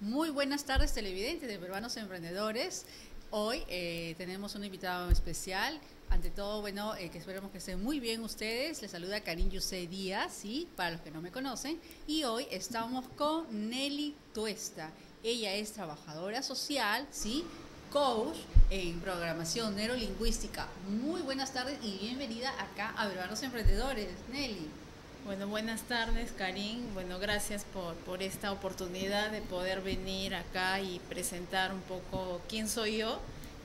Muy buenas tardes, televidentes de Hermanos Emprendedores. Hoy tenemos un invitado especial. Ante todo, bueno, que esperemos que estén muy bien ustedes. Les saluda Carolina Cedías, ¿sí? Para los que no me conocen. Y hoy estamos con Nelly Tuesta. Ella es trabajadora social, ¿sí? Coach en programación neurolingüística. Muy buenas tardes y bienvenida acá a Hermanos Emprendedores, Nelly. Bueno, buenas tardes, Karin. Bueno, gracias por esta oportunidad de poder venir acá y presentar un poco quién soy yo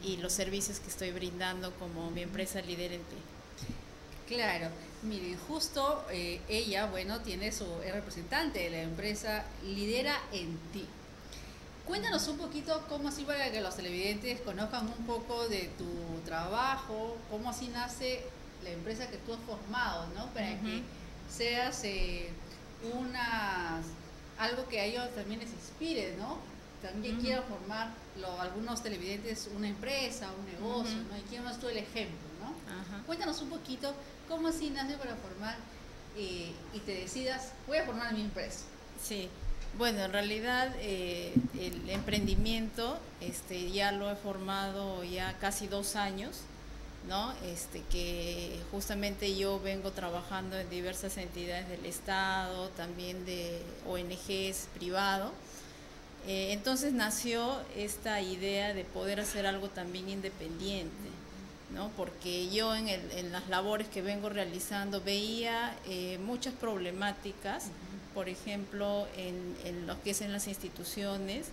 y los servicios que estoy brindando como mi empresa Lidera en Ti. Claro, miren, justo ella, bueno, tiene es representante de la empresa Lidera en Ti. Cuéntanos un poquito cómo así para que los televidentes conozcan un poco de tu trabajo, cómo así nace la empresa que tú has formado, ¿no? Para que seas algo que a ellos también les inspire, ¿no? También quieran formar algunos televidentes una empresa, un negocio, ¿no? Y quién más tú el ejemplo, ¿no? Ajá. Cuéntanos un poquito cómo así nace para formar y te decidas, voy a formar mi empresa. Sí, bueno, en realidad el emprendimiento ya lo he formado ya casi 2 años. ¿No? Que justamente yo vengo trabajando en diversas entidades del Estado, también de ONGs, privado. Entonces nació esta idea de poder hacer algo también independiente, ¿no? Porque yo en las labores que vengo realizando veía muchas problemáticas, por ejemplo, en lo que es en las instituciones,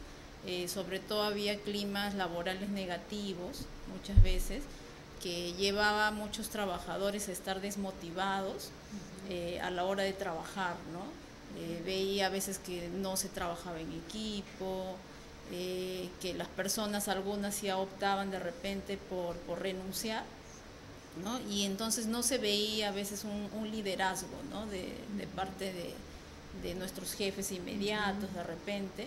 sobre todo había climas laborales negativos muchas veces, que llevaba a muchos trabajadores a estar desmotivados a la hora de trabajar, ¿no? Veía a veces que no se trabajaba en equipo, que las personas, algunas ya optaban de repente por renunciar, ¿no? Y entonces no se veía a veces un liderazgo, ¿no? de parte de nuestros jefes inmediatos de repente.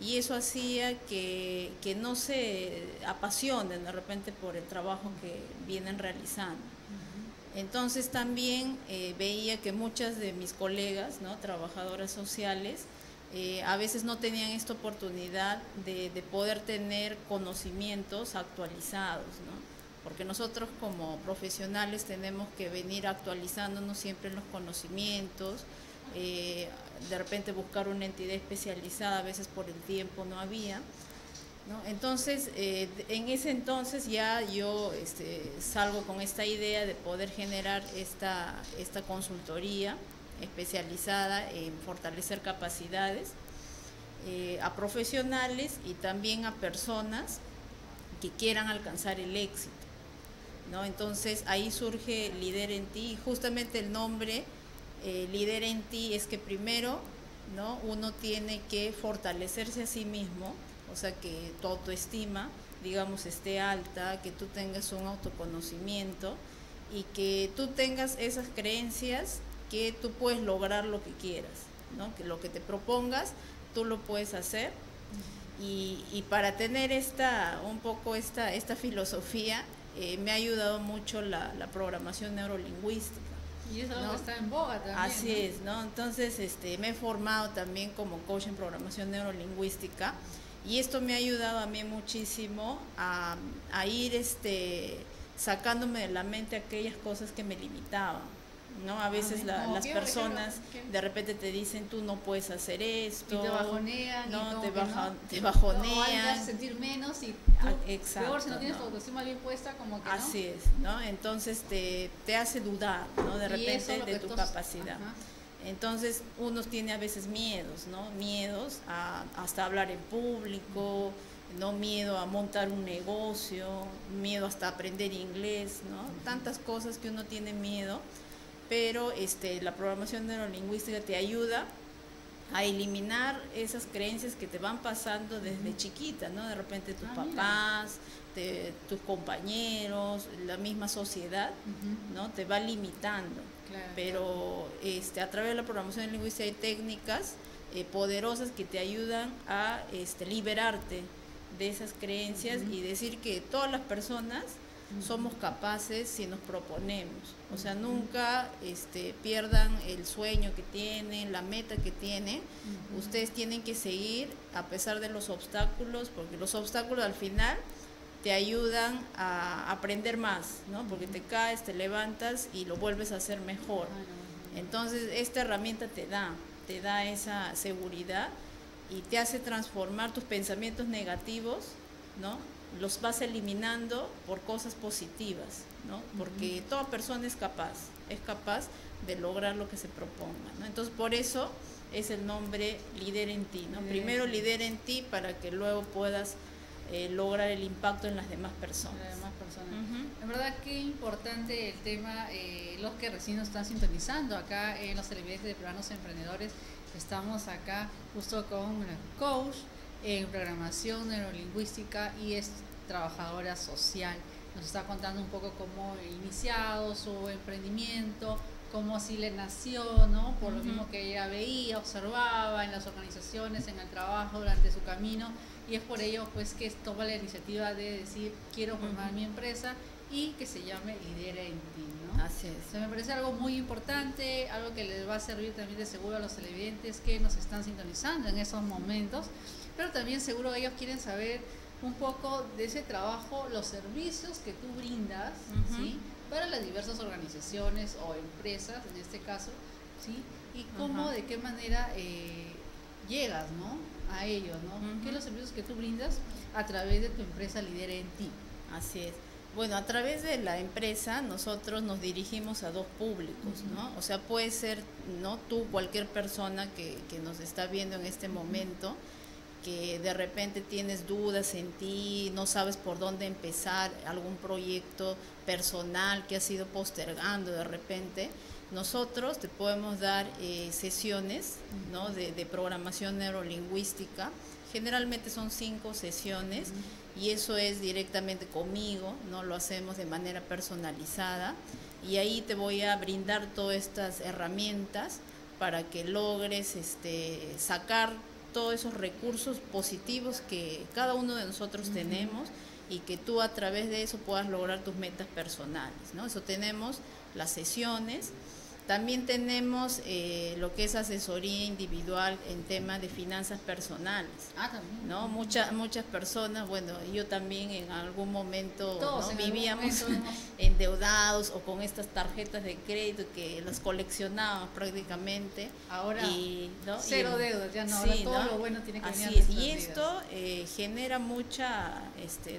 Y eso hacía que no se apasionen de repente por el trabajo que vienen realizando. Entonces también veía que muchas de mis colegas, ¿no? Trabajadoras sociales, a veces no tenían esta oportunidad de poder tener conocimientos actualizados, ¿no? Porque nosotros como profesionales tenemos que venir actualizándonos siempre en los conocimientos. De repente buscar una entidad especializada, a veces por el tiempo no había, ¿no? Entonces, en ese entonces ya yo salgo con esta idea de poder generar esta consultoría especializada en fortalecer capacidades a profesionales y también a personas que quieran alcanzar el éxito, ¿no? Entonces ahí surge Lidera en Ti y justamente el nombre Lidera en Ti es que primero, ¿no? Uno tiene que fortalecerse a sí mismo, o sea que tu autoestima, digamos, esté alta, que tú tengas un autoconocimiento y que tú tengas esas creencias que tú puedes lograr lo que quieras, ¿no? Que lo que te propongas tú lo puedes hacer. Y para tener esta filosofía me ha ayudado mucho la programación neurolingüística. Y eso, ¿no? Está en boga también. Así es, ¿no? Entonces me he formado también como coach en programación neurolingüística y esto me ha ayudado a mí muchísimo a ir sacándome de la mente aquellas cosas que me limitaban, ¿no? A veces las personas de repente te dicen tú no puedes hacer esto. Y te bajonean. No, te bajonean. No, vas a sentir menos y tú, exacto, peor si no, no tienes tu autoestima bien puesta, como que así no. Es, ¿no? Entonces te hace dudar, ¿no? De repente de tu capacidad. Ajá. Entonces uno tiene a veces miedos, ¿no? Miedos hasta hablar en público, ¿no? Miedo a montar un negocio, miedo hasta aprender inglés, ¿no? Tantas cosas que uno tiene miedo. Pero la programación neurolingüística te ayuda a eliminar esas creencias que te van pasando desde chiquita, ¿no? De repente tus papás, tus compañeros, la misma sociedad, ¿no? Te va limitando. Claro, pero a través de la programación lingüística hay técnicas poderosas que te ayudan a liberarte de esas creencias y decir que todas las personas somos capaces si nos proponemos. O sea, nunca pierdan el sueño que tienen, la meta que tienen. Ustedes tienen que seguir a pesar de los obstáculos, porque los obstáculos al final te ayudan a aprender más, ¿no? Porque te caes, te levantas y lo vuelves a hacer mejor. Entonces, esta herramienta te da esa seguridad y te hace transformar tus pensamientos negativos, ¿no? Los vas eliminando por cosas positivas, ¿no? Porque toda persona es capaz de lograr lo que se proponga, ¿no? Entonces, por eso es el nombre Lidera en Ti, ¿no? Primero lidera en ti para que luego puedas lograr el impacto en las demás personas. Es verdad que importante el tema, los que recién nos están sintonizando acá en los televidentes de Hermanos Emprendedores, estamos acá justo con una coach en programación neurolingüística y es trabajadora social. Nos está contando un poco cómo ha iniciado su emprendimiento, cómo así le nació, ¿no? Por lo mismo que ella veía, observaba en las organizaciones, en el trabajo, durante su camino, y es por ello pues que toma la iniciativa de decir quiero formar mi empresa y que se llame Lidera en Ti, ¿no? Así es. O sea, me parece algo muy importante, algo que les va a servir también de seguro a los televidentes que nos están sintonizando en esos momentos, pero también seguro ellos quieren saber un poco de ese trabajo, los servicios que tú brindas, ¿sí? Para las diversas organizaciones o empresas, en este caso, ¿sí? Y cómo, de qué manera llegas, ¿no? A ellos, ¿no? ¿Qué son los servicios que tú brindas a través de tu empresa Lidera en Ti? Así es. Bueno, a través de la empresa nosotros nos dirigimos a dos públicos, ¿no? O sea, puede ser, ¿no? Tú, cualquier persona que nos está viendo en este momento, que de repente tienes dudas en ti, no sabes por dónde empezar, algún proyecto personal que has ido postergando de repente, nosotros te podemos dar sesiones, ¿no? de programación neurolingüística. Generalmente son 5 sesiones y eso es directamente conmigo, ¿no? Lo hacemos de manera personalizada y ahí te voy a brindar todas estas herramientas para que logres sacar todos esos recursos positivos que cada uno de nosotros tenemos y que tú a través de eso puedas lograr tus metas personales, ¿no? Eso tenemos las sesiones, también tenemos lo que es asesoría individual en temas de finanzas personales, ¿no? Muchas personas, bueno, yo también en algún momento, todos, ¿no? Vivíamos algún momento endeudados o con estas tarjetas de crédito que las coleccionábamos prácticamente. Ahora, y, ¿no? Cero deudas, ya no, sí, ahora todo, ¿no? Lo bueno tiene que venir a nuestras vidas. Así es, y esto genera mucha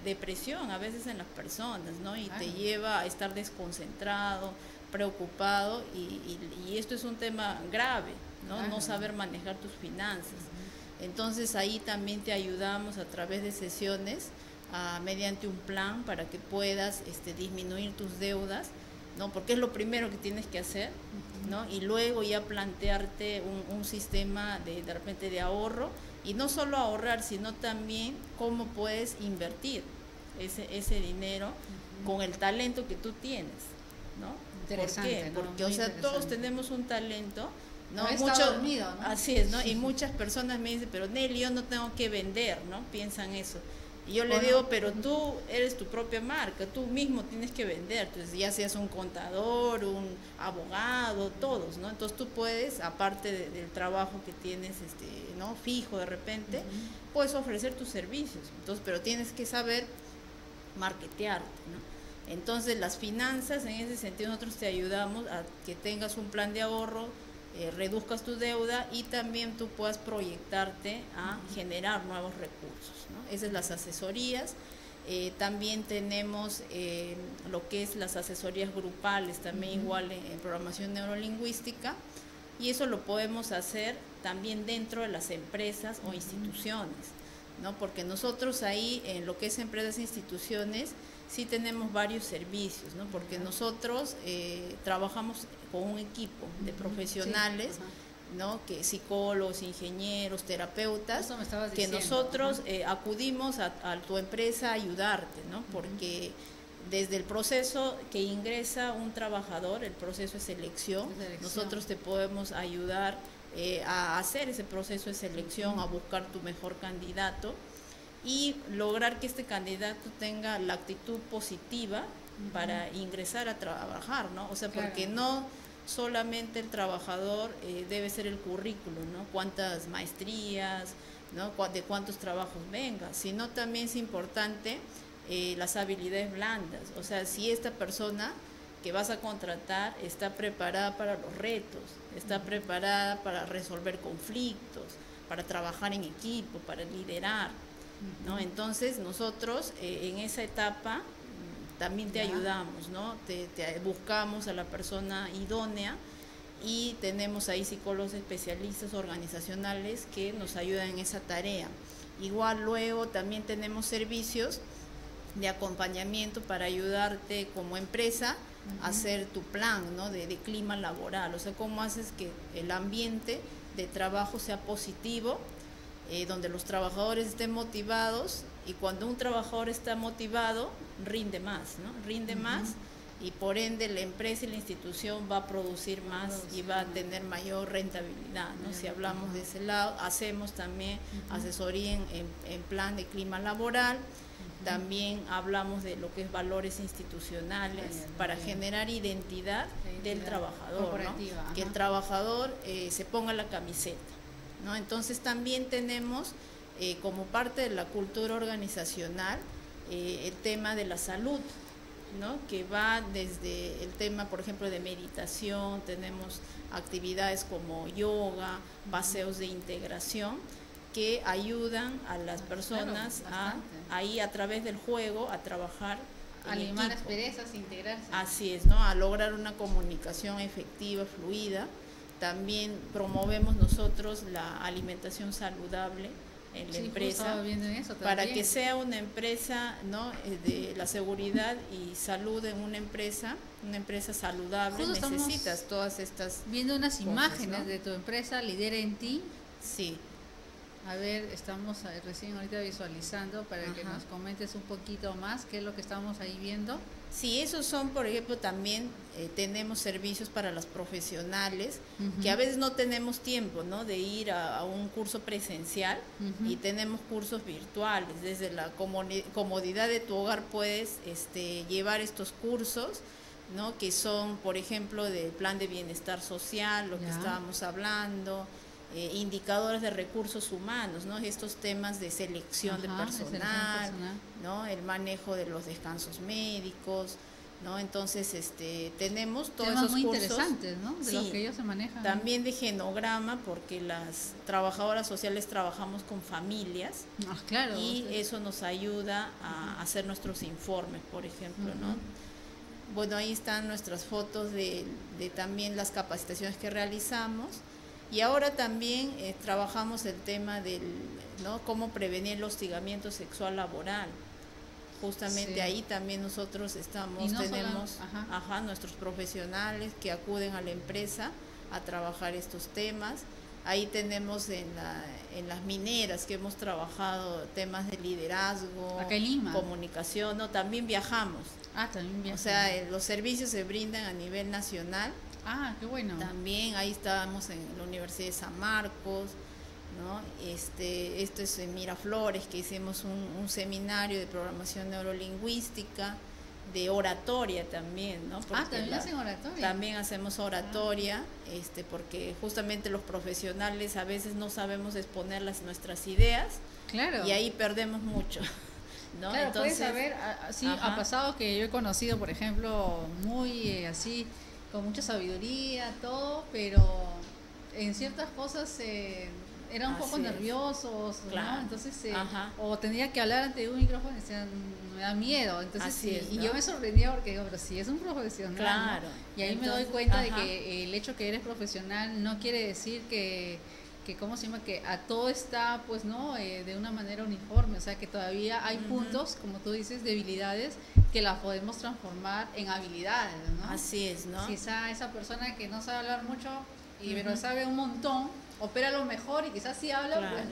depresión a veces en las personas, ¿no? Y te lleva a estar desconcentrado, preocupado y esto es un tema grave, ¿no? No saber manejar tus finanzas. Entonces ahí también te ayudamos a través de sesiones mediante un plan para que puedas disminuir tus deudas, ¿no? Porque es lo primero que tienes que hacer, ¿no? Y luego ya plantearte un sistema de repente de ahorro y no solo ahorrar, sino también cómo puedes invertir ese dinero con el talento que tú tienes, ¿no? ¿Por qué? ¿No? Porque, o sea, todos tenemos un talento, ¿no? Mucho, dormido, ¿no? Así es, ¿no? Y muchas personas me dicen, pero Nelly, yo no tengo que vender, ¿no? Piensan eso. Y yo le digo, pero tú eres tu propia marca, tú mismo tienes que vender. Entonces, ya seas un contador, un abogado, todos, ¿no? Entonces, tú puedes, aparte del trabajo que tienes, ¿no? Fijo de repente, puedes ofrecer tus servicios. Entonces, pero tienes que saber marketearte, ¿no? Entonces las finanzas, en ese sentido nosotros te ayudamos a que tengas un plan de ahorro, reduzcas tu deuda y también tú puedas proyectarte a generar nuevos recursos, ¿no? Esas son las asesorías. También tenemos lo que es las asesorías grupales, también igual en programación neurolingüística, y eso lo podemos hacer también dentro de las empresas o instituciones, ¿no? Porque nosotros ahí en lo que es empresas e instituciones sí tenemos varios servicios, ¿no? Porque nosotros trabajamos con un equipo de profesionales, ¿no? Que psicólogos, ingenieros, terapeutas, que nosotros acudimos a tu empresa a ayudarte, ¿no? Porque desde el proceso que ingresa un trabajador, el proceso de selección, nosotros te podemos ayudar a hacer ese proceso de selección, a buscar tu mejor candidato y lograr que este candidato tenga la actitud positiva para ingresar a trabajar, ¿no? O sea, claro, porque no solamente el trabajador debe ser el currículum, ¿no? Cuántas maestrías, ¿no? De cuántos trabajos venga, sino también es importante las habilidades blandas, o sea, si esta persona que vas a contratar está preparada para los retos, está preparada para resolver conflictos, para trabajar en equipo, para liderar, ¿no? Entonces nosotros en esa etapa también te ayudamos, ¿no? Te buscamos a la persona idónea y tenemos ahí psicólogos especialistas organizacionales que nos ayudan en esa tarea. Igual luego también tenemos servicios de acompañamiento para ayudarte como empresa a hacer tu plan, ¿no? de clima laboral, o sea, cómo haces que el ambiente de trabajo sea positivo, donde los trabajadores estén motivados, y cuando un trabajador está motivado, rinde más, ¿no? Rinde más, y por ende la empresa y la institución va a producir más y va a tener mayor rentabilidad, ¿no? Si hablamos de ese lado, hacemos también asesoría en plan de clima laboral. También hablamos de lo que es valores institucionales para generar identidad del trabajador, ¿no? Que el trabajador se ponga la camiseta, ¿no? Entonces también tenemos como parte de la cultura organizacional el tema de la salud, ¿no? Que va desde el tema, por ejemplo, de meditación, tenemos actividades como yoga, paseos de integración, que ayudan a las personas a través del juego a trabajar en equipo. Limar asperezas, integrarse. Así es, ¿no? A lograr una comunicación efectiva, fluida. También promovemos nosotros la alimentación saludable en la empresa, para que sea una empresa, ¿no? De la seguridad y salud en una empresa saludable. Justo necesitas todas estas viendo unas cosas, imágenes, ¿no? De tu empresa, Lidera en Ti. Sí. A ver, estamos recién ahorita visualizando para que nos comentes un poquito más qué es lo que estamos ahí viendo. Sí, esos son, por ejemplo, también tenemos servicios para las profesionales que a veces no tenemos tiempo, ¿no? De ir a un curso presencial y tenemos cursos virtuales. Desde la comodidad de tu hogar puedes llevar estos cursos, ¿no? Que son, por ejemplo, del plan de bienestar social, lo que estábamos hablando. Indicadores de recursos humanos, ¿no? Estos temas de selección de personal, ¿no? El manejo de los descansos médicos, ¿no? Entonces, tenemos todos esos muy cursos interesantes, ¿no? De los que ellos se manejan. También de genograma, porque las trabajadoras sociales trabajamos con familias y eso nos ayuda a hacer nuestros informes, por ejemplo, ¿no? Bueno, ahí están nuestras fotos de también las capacitaciones que realizamos. Y ahora también trabajamos el tema del, ¿no? Cómo prevenir el hostigamiento sexual laboral. Justamente ahí también nosotros estamos, no tenemos nuestros profesionales que acuden a la empresa a trabajar estos temas. Ahí tenemos en las mineras que hemos trabajado temas de liderazgo, comunicación, ¿no? También viajamos. También viajamos. O sea, los servicios se brindan a nivel nacional. Qué bueno. También ahí estábamos en la Universidad de San Marcos, ¿no? Esto es en Miraflores, que hicimos un seminario de programación neurolinguística, de oratoria también, ¿no? Porque también hacen oratoria. También hacemos oratoria, porque justamente los profesionales a veces no sabemos exponer nuestras ideas. Claro. Y ahí perdemos mucho, ¿no? Claro. Entonces, puedes saber, ha pasado que yo he conocido, por ejemplo, muy así, con mucha sabiduría, todo, pero en ciertas cosas eran un poco nerviosos, claro, ¿no? Entonces, o tenía que hablar ante un micrófono y decían, me da miedo, entonces, y yo me sorprendía porque digo, pero si es un profesional, claro, ¿no? Y ahí entonces, me doy cuenta de que el hecho que eres profesional no quiere decir que ¿cómo se llama? Que a todo está, pues, ¿no? De una manera uniforme, o sea, que todavía hay puntos, como tú dices, debilidades, que las podemos transformar en habilidades, ¿no? Así es, ¿no? Si esa persona que no sabe hablar mucho, pero sabe un montón, opera lo mejor y quizás sí habla, claro, pues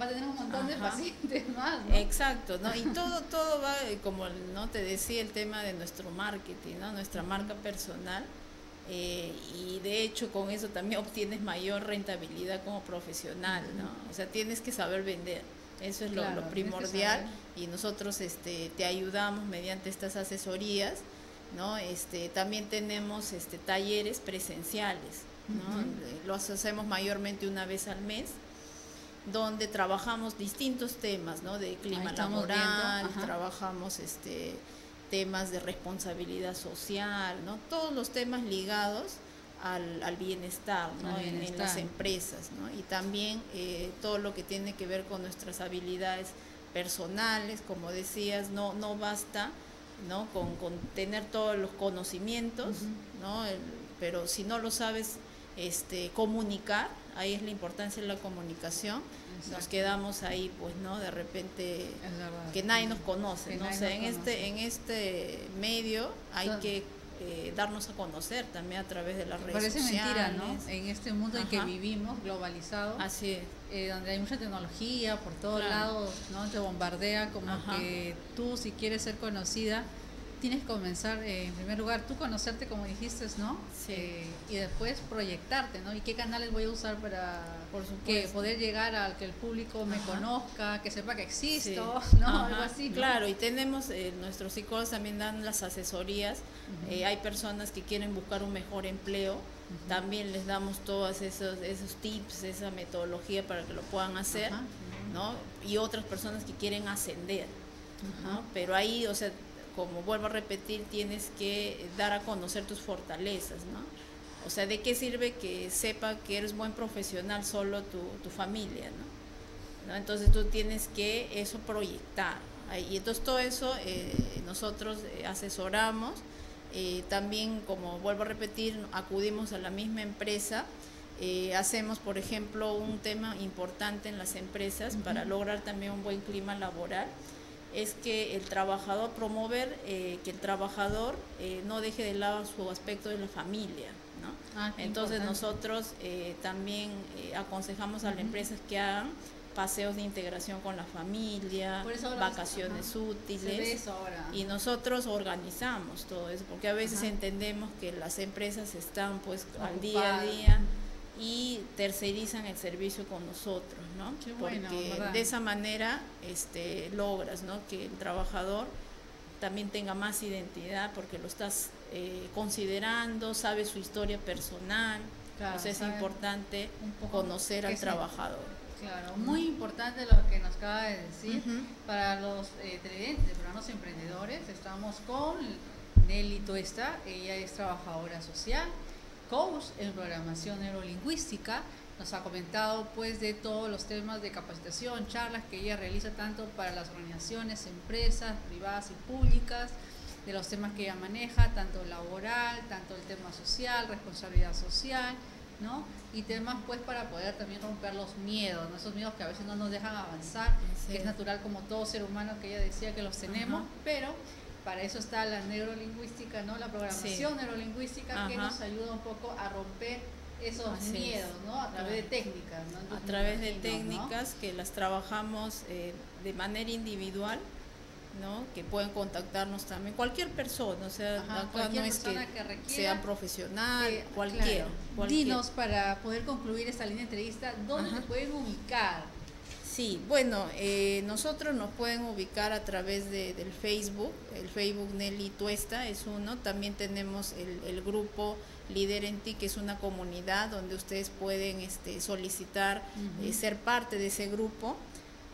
va a tener un montón de pacientes más, ¿no? Exacto, ¿no? Y todo va, como no te decía, el tema de nuestro marketing, ¿no? Nuestra marca personal. Y de hecho con eso también obtienes mayor rentabilidad como profesional, ¿no? O sea, tienes que saber vender, eso es claro, lo primordial, y nosotros te ayudamos mediante estas asesorías ¿no? También tenemos talleres presenciales, ¿no? Uh-huh. Los hacemos mayormente una vez al mes, donde trabajamos distintos temas, ¿no? De clima laboral, trabajamos temas de responsabilidad social, ¿no? Todos los temas ligados al bienestar, ¿no? Al bienestar. En las empresas, ¿no? Y también todo lo que tiene que ver con nuestras habilidades personales, como decías, no basta, ¿no? Con tener todos los conocimientos, uh-huh, ¿no? Pero si no lo sabes comunicar, ahí es la importancia de la comunicación. Exacto. Nos quedamos ahí, pues, ¿no? De repente que nadie nos conoce, ¿no? O sea, en este medio hay que darnos a conocer también a través de las redes sociales. Parece mentira, ¿no? En este mundo en que vivimos, globalizado, así es. Donde hay mucha tecnología por todos lados, ¿no? Te bombardea, como que tú, si quieres ser conocida, tienes que comenzar, en primer lugar, tú conocerte, como dijiste, ¿no? Sí. Y después proyectarte, ¿no? ¿Y qué canales voy a usar para que poder llegar al que el público me conozca, que sepa que existo, sí, ¿no? Algo así, ¿no? Claro, y tenemos, nuestros psicólogos también dan las asesorías. Uh-huh. Hay personas que quieren buscar un mejor empleo. Uh-huh. También les damos todos esos tips, esa metodología para que lo puedan hacer, uh-huh, ¿no? Y otras personas que quieren ascender, uh-huh, ¿no? Pero ahí, o sea, como vuelvo a repetir, tienes que dar a conocer tus fortalezas, ¿no? O sea, ¿de qué sirve que sepa que eres buen profesional solo tu familia, ¿no? Entonces tú tienes que eso proyectar. Y entonces todo eso nosotros asesoramos. También, como vuelvo a repetir, acudimos a la misma empresa. Hacemos, por ejemplo, un tema importante en las empresas, uh-huh, para lograr también un buen clima laboral. Es que el trabajador, promover que el trabajador no deje de lado su aspecto de la familia, ¿no? Entonces nosotros también aconsejamos, uh-huh, a las empresas que hagan paseos de integración con la familia, vacaciones útiles, y nosotros organizamos todo eso, porque a veces, uh-huh, entendemos que las empresas están, pues, ocupadas al día a día, y tercerizan el servicio con nosotros, ¿no? Qué bueno, porque de esa manera logras, ¿no? Que el trabajador también tenga más identidad, porque lo estás considerando, sabe su historia personal. Claro, entonces es importante conocer al trabajador. Claro, muy importante lo que nos acaba de decir. Uh-huh. Para los televidentes de Hermanos Emprendedores, estamos con Nelly Tuesta. Ella es trabajadora social, coach en programación neurolingüística. Nos ha comentado, pues, de todos los temas de capacitación, charlas que ella realiza tanto para las organizaciones, empresas privadas y públicas, de los temas que ella maneja, tanto laboral, tanto el tema social, responsabilidad social, ¿no? Y temas, pues, para poder también romper los miedos, ¿no? Esos miedos que a veces no nos dejan avanzar, sí, que es natural, como todo ser humano, que ella decía que los tenemos, uh-huh, pero para eso está la neurolingüística, ¿no? La programación, sí, neurolingüística, ajá, que nos ayuda un poco a romper esos, así, miedos, ¿no? A través de técnicas, ¿no? Entonces, a través de técnicas, ¿no? Que las trabajamos de manera individual, ¿no? Que pueden contactarnos también cualquier persona, o sea, ajá, cualquier persona que requiera, sea profesional, cualquiera, cualquiera. Dinos, para poder concluir esta línea de entrevista, ¿dónde te pueden ubicar? Sí, bueno, nosotros nos pueden ubicar a través del Facebook. El Facebook Nelly Tuesta es uno. También tenemos el grupo Lidera en Ti, que es una comunidad donde ustedes pueden solicitar, uh-huh, ser parte de ese grupo.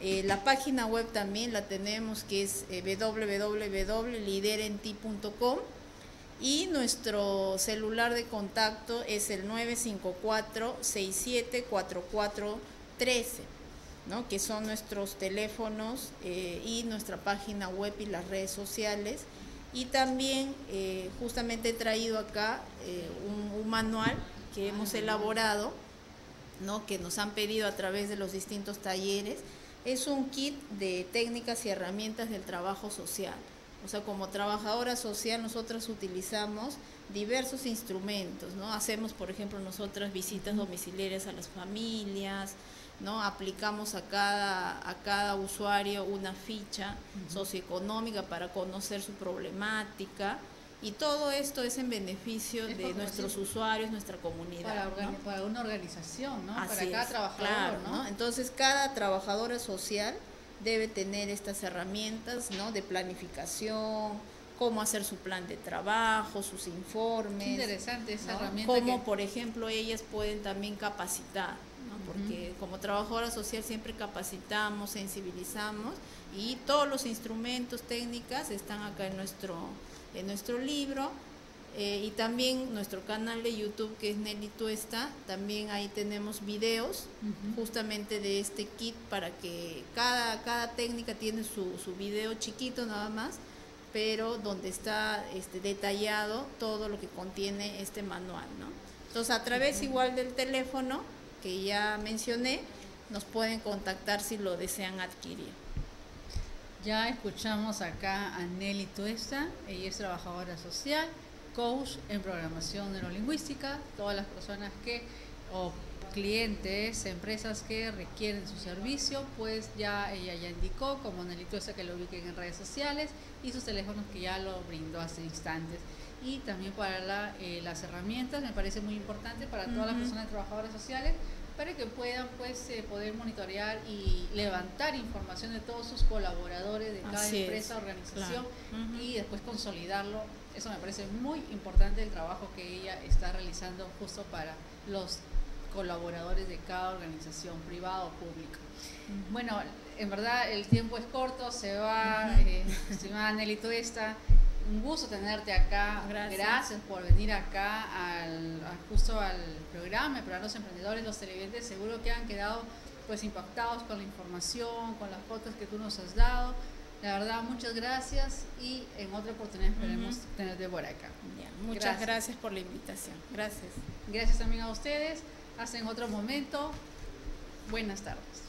La página web también la tenemos, que es www.liderenti.com, y nuestro celular de contacto es el 954-674413. ¿No? Que son nuestros teléfonos, y nuestra página web y las redes sociales. Y también justamente he traído acá un manual que hemos elaborado, ¿no? Que nos han pedido a través de los distintos talleres. Es un kit de técnicas y herramientas del trabajo social. O sea, como trabajadora social nosotras utilizamos diversos instrumentos, ¿no? Hacemos, por ejemplo, nosotras visitas domiciliarias a las familias, ¿no? Aplicamos a cada usuario una ficha, uh-huh, socioeconómica para conocer su problemática, y todo esto es en beneficio de nuestros usuarios, nuestra comunidad. Para, ¿no? Para una organización, ¿no? Así para cada trabajador, claro, ¿no? Entonces cada trabajadora social debe tener estas herramientas, ¿no? De planificación, cómo hacer su plan de trabajo, sus informes. Qué interesante esa herramienta. Cómo, por ejemplo, ellas pueden también capacitar, porque como trabajadora social siempre capacitamos, sensibilizamos, y todos los instrumentos, técnicas están acá en nuestro libro. Y también nuestro canal de YouTube, que es Nelly Tuesta, también ahí tenemos videos justamente de este kit, para que cada técnica tiene su video chiquito nada más, pero donde está detallado todo lo que contiene este manual, ¿no? Entonces, a través igual del teléfono que ya mencioné, nos pueden contactar si lo desean adquirir. Ya escuchamos acá a Nelly Tuesta, ella es trabajadora social, coach en programación neurolingüística. Todas las personas que, o clientes, empresas que requieren su servicio, pues ya ella ya indicó, como Nelly Tuesta, que lo ubiquen en redes sociales, y sus teléfonos que ya lo brindó hace instantes. Y también para las herramientas, me parece muy importante para todas las personas trabajadoras sociales, para que puedan pues poder monitorear y levantar información de todos sus colaboradores de cada empresa, organización, y después consolidarlo. Eso me parece muy importante, el trabajo que ella está realizando justo para los colaboradores de cada organización, privada o pública. Bueno, en verdad el tiempo es corto, se va, estimada Nelly Tuesta. Un gusto tenerte acá. Gracias por venir acá justo al programa para los emprendedores. Los televidentes seguro que han quedado pues impactados con la información, con las fotos que tú nos has dado. La verdad, muchas gracias, y en otra oportunidad esperemos tenerte por acá. Bien, muchas gracias por la invitación. Gracias. Gracias también a ustedes. Hasta en otro momento. Buenas tardes.